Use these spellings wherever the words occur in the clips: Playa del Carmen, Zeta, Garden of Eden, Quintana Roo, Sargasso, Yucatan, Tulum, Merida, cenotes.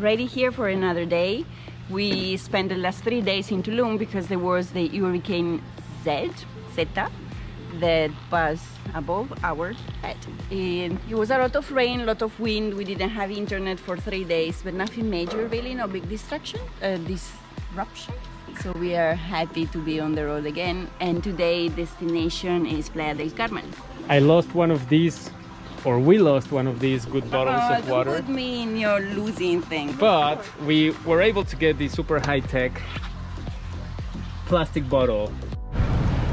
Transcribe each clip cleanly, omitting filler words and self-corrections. ready here for another day. We spent the last 3 days in Tulum because there was the hurricane Zeta that was above our head. It was a lot of rain, a lot of wind. We didn't have internet for 3 days, but nothing major really, no big disruption. So we are happy to be on the road again, and today destination is Playa del Carmen. I lost one of these, or we lost one of these good bottles of water. That would mean you're losing things. But we were able to get the super high-tech plastic bottle.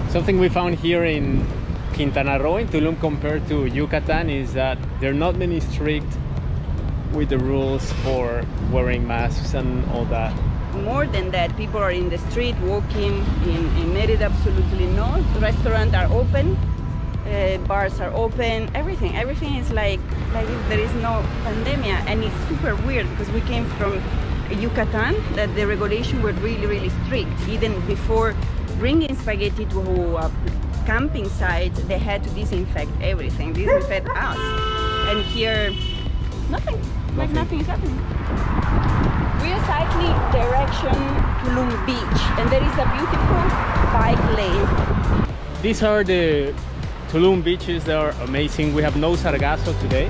Something we found here in Quintana Roo, in Tulum, compared to Yucatan, is that they're not many strict with the rules for wearing masks and all that. More than that, people are in the street walking. In Merida, absolutely not. Restaurants are open. Bars are open, everything is like if there is no pandemia, and it's super weird because we came from Yucatan that the regulations were really strict. Even before bringing spaghetti to a camping site, they had to disinfect everything, disinfect us, and here nothing is happening. We are cycling direction Tulum Beach, and there is a beautiful bike lane. These are the Tulum beaches, they are amazing. We have no Sargasso today.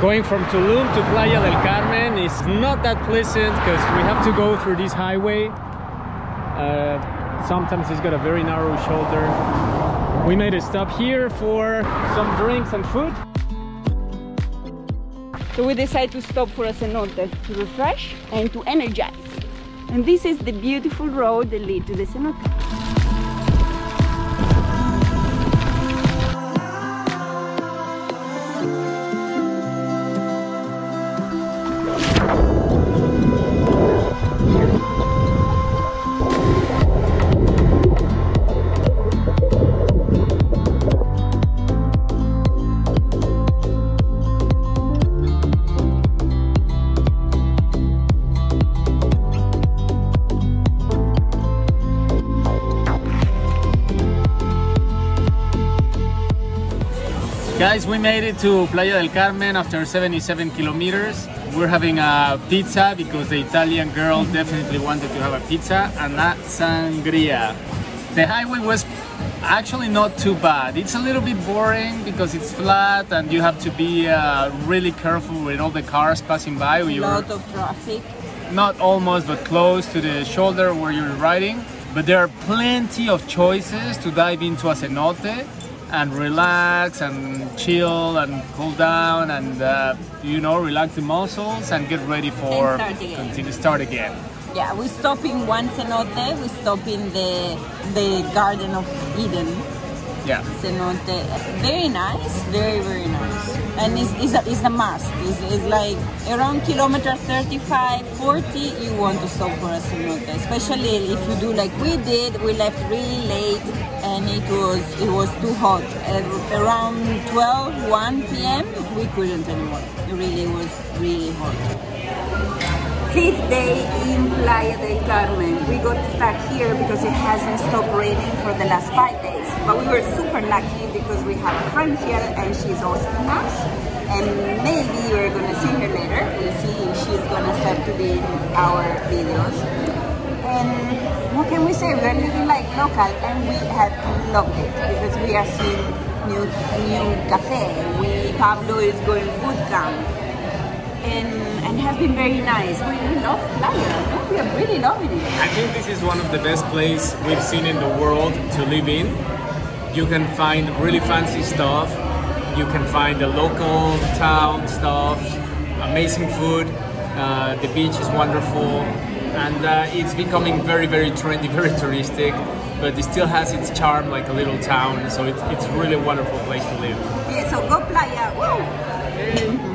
Going from Tulum to Playa del Carmen is not that pleasant because we have to go through this highway. Sometimes it's got a very narrow shoulder. We made a stop here for some drinks and food. So we decided to stop for a cenote to refresh and to energize. And this is the beautiful road that leads to the cenote. Guys, we made it to Playa del Carmen after 77 kilometers. We're having a pizza because the Italian girl definitely wanted to have a pizza, and that sangria. The highway was actually not too bad. It's a little bit boring because it's flat and you have to be really careful with all the cars passing by. A lot of traffic. Not almost, but close to the shoulder where you're riding. But there are plenty of choices to dive into a cenote and relax and chill and cool down and you know, relax the muscles and get ready for start again. Yeah, we stop in one cenote, we stop in the Garden of Eden. Yeah. Cenote, very nice, very nice, and it's a must. It's like around kilometer 35, 40, you want to stop for a cenote, especially if you do like we did. We left really late, and it was too hot. Around 12, 1 p.m., we couldn't anymore. It really was really hot. Fifth day in Playa del Carmen. We got stuck here because it hasn't stopped raining for the last 5 days. But we were super lucky because we have a friend here and she's hosting us. And maybe we're gonna see her later. We'll see if she's gonna start to be in our videos. And what can we say? We're living like local, and we have loved it because we are seeing new cafe. Pablo is going food camp. And has been very nice. We really love Playa. We are really loving it. I think this is one of the best places we've seen in the world to live in. You can find really fancy stuff. You can find the local town stuff, amazing food. The beach is wonderful, and it's becoming very trendy, very touristic. But it still has its charm, like a little town. So it's really a wonderful place to live. Yeah. So go Playa. Woo!